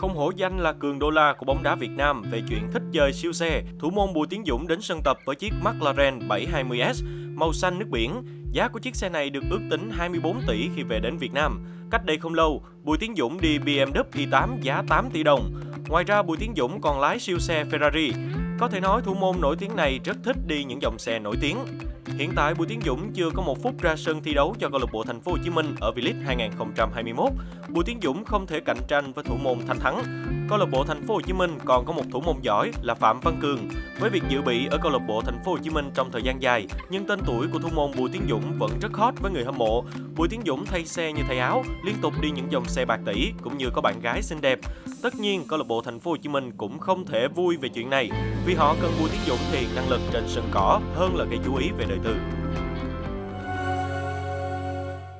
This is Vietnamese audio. Không hổ danh là cường đô la của bóng đá Việt Nam về chuyện thích chơi siêu xe, thủ môn Bùi Tiến Dũng đến sân tập với chiếc McLaren 720S màu xanh nước biển. Giá của chiếc xe này được ước tính 24 tỷ khi về đến Việt Nam. Cách đây không lâu, Bùi Tiến Dũng đi BMW i8 giá 8 tỷ đồng. Ngoài ra, Bùi Tiến Dũng còn lái siêu xe Ferrari. Có thể nói thủ môn nổi tiếng này rất thích đi những dòng xe nổi tiếng. Hiện tại Bùi Tiến Dũng chưa có một phút ra sân thi đấu cho câu lạc bộ Thành phố Hồ Chí Minh ở V-League 2021. Bùi Tiến Dũng không thể cạnh tranh với thủ môn Thanh Thắng. Câu lạc bộ Thành phố Hồ Chí Minh còn có một thủ môn giỏi là Phạm Văn Cường. Với việc dự bị ở câu lạc bộ Thành phố Hồ Chí Minh trong thời gian dài, nhưng tên tuổi của thủ môn Bùi Tiến Dũng vẫn rất hot với người hâm mộ. Bùi Tiến Dũng thay xe như thay áo, liên tục đi những dòng xe bạc tỷ cũng như có bạn gái xinh đẹp. Tất nhiên, câu lạc bộ Thành phố Hồ Chí Minh cũng không thể vui về chuyện này, vì họ cần Bùi Tiến Dũng thì năng lực trên sân cỏ hơn là cái chú ý về đời tư.